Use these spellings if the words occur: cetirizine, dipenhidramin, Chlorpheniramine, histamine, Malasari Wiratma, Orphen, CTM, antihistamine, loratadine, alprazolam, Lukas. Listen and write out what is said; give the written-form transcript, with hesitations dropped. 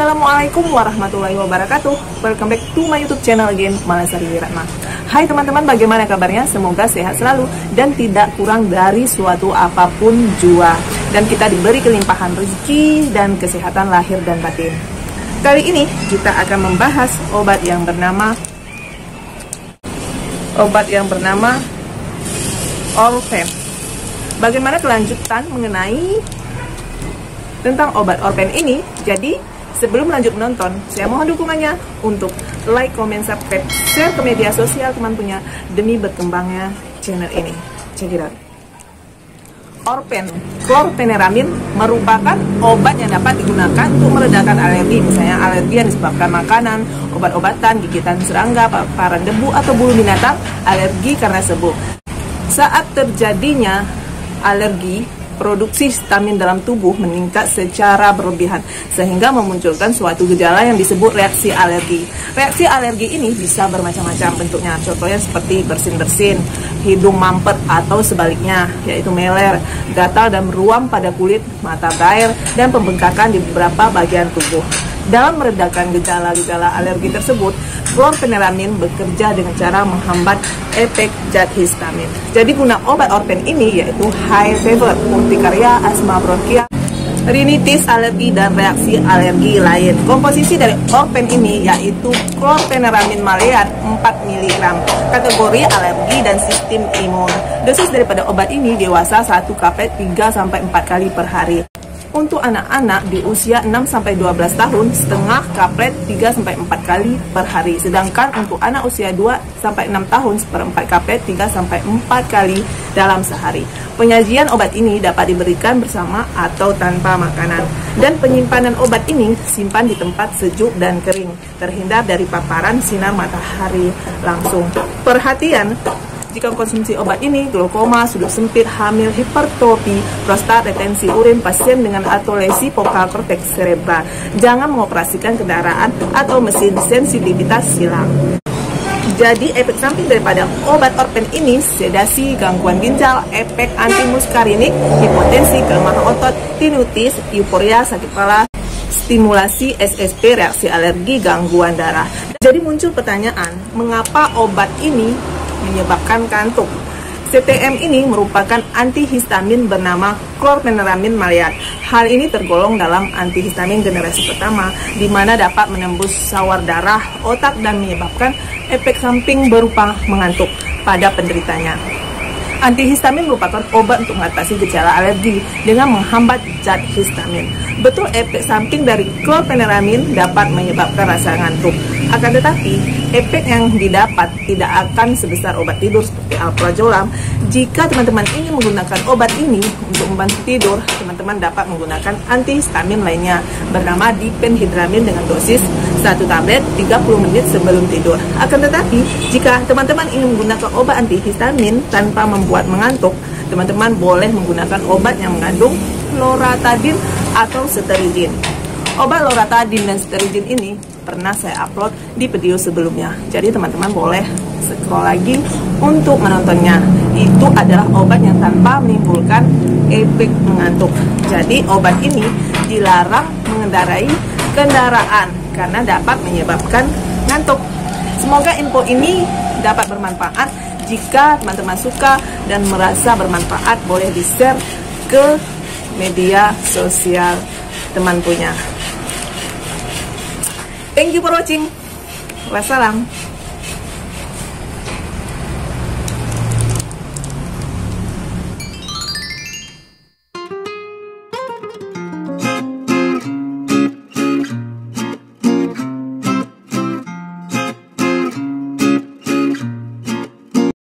Assalamualaikum warahmatullahi wabarakatuh. Welcome back to my YouTube channel again, Malasari Wiratma. Hai teman-teman, bagaimana kabarnya? Semoga sehat selalu dan tidak kurang dari suatu apapun jua. Dan kita diberi kelimpahan rezeki dan kesehatan lahir dan batin. Kali ini kita akan membahas obat yang bernama Orphen. Bagaimana kelanjutan mengenai tentang obat Orphen ini? Jadi sebelum lanjut menonton, saya mohon dukungannya untuk like, comment, subscribe, share ke media sosial teman punya demi berkembangnya channel ini. Cekidot. Orphen, chlorpheniramine merupakan obat yang dapat digunakan untuk meredakan alergi, misalnya alergi yang disebabkan makanan, obat-obatan, gigitan serangga, paparan debu atau bulu binatang, alergi karena sebu. Saat terjadinya alergi, produksi histamin dalam tubuh meningkat secara berlebihan sehingga memunculkan suatu gejala yang disebut reaksi alergi. Reaksi alergi ini bisa bermacam-macam bentuknya, contohnya seperti bersin-bersin, hidung mampet atau sebaliknya, yaitu meler, gatal dan meruam pada kulit, mata berair, dan pembengkakan di beberapa bagian tubuh. Dalam meredakan gejala-gejala alergi tersebut, chlorpheniramine bekerja dengan cara menghambat efek zat histamin. Jadi guna obat Orphen ini yaitu high fever, urtikaria, asma bronkial, rinitis, alergi dan reaksi alergi lain. Komposisi dari Orphen ini yaitu chlorpheniramine maleat 4 mg, kategori alergi dan sistem imun. Dosis daripada obat ini dewasa 1 kaplet 3-4 kali per hari. Untuk anak-anak di usia 6-12 tahun, setengah kaplet 3-4 kali per hari. Sedangkan untuk anak usia 2-6 tahun, seperempat kaplet 3-4 kali dalam sehari. Penyajian obat ini dapat diberikan bersama atau tanpa makanan. Dan penyimpanan obat ini simpan di tempat sejuk dan kering, terhindar dari paparan sinar matahari langsung. Perhatian, jika konsumsi obat ini, glaukoma, sudut sempit, hamil, hipertrofi, prostat, retensi urin, pasien dengan atolesi fokal korteks cerebral. Jangan mengoperasikan kendaraan atau mesin, sensitivitas silang. Jadi efek samping daripada obat Orphen ini sedasi, gangguan ginjal, efek antimuskarinik, hipotensi, kelemahan otot, tinnitus, euforia, sakit kepala, stimulasi SSP, reaksi alergi, gangguan darah. Jadi muncul pertanyaan, mengapa obat ini menyebabkan kantuk? CTM ini merupakan antihistamin bernama chlorpheniramine maleat. Hal ini tergolong dalam antihistamin generasi pertama, di mana dapat menembus sawar darah, otak, dan menyebabkan efek samping berupa mengantuk pada penderitanya. Antihistamin merupakan obat untuk mengatasi gejala alergi dengan menghambat zat histamin. Betul, efek samping dari chlorpheniramine dapat menyebabkan rasa ngantuk. Akan tetapi, efek yang didapat tidak akan sebesar obat tidur seperti alprazolam. Jika teman-teman ingin menggunakan obat ini untuk membantu tidur, teman-teman dapat menggunakan antihistamin lainnya bernama dipenhidramin dengan dosis 1 tablet 30 menit sebelum tidur. Akan tetapi, jika teman-teman ingin menggunakan obat antihistamin tanpa membuat mengantuk, teman-teman boleh menggunakan obat yang mengandung loratadine atau cetirizine. Obat loratadine dan cetirizine ini pernah saya upload di video sebelumnya. Jadi teman-teman boleh scroll lagi untuk menontonnya. Itu adalah obat yang tanpa menimbulkan efek mengantuk. Jadi obat ini dilarang mengendarai kendaraan karena dapat menyebabkan ngantuk. Semoga info ini dapat bermanfaat. Jika teman-teman suka dan merasa bermanfaat, boleh di-share ke media sosial teman punya. Thank you for watching. Wassalam.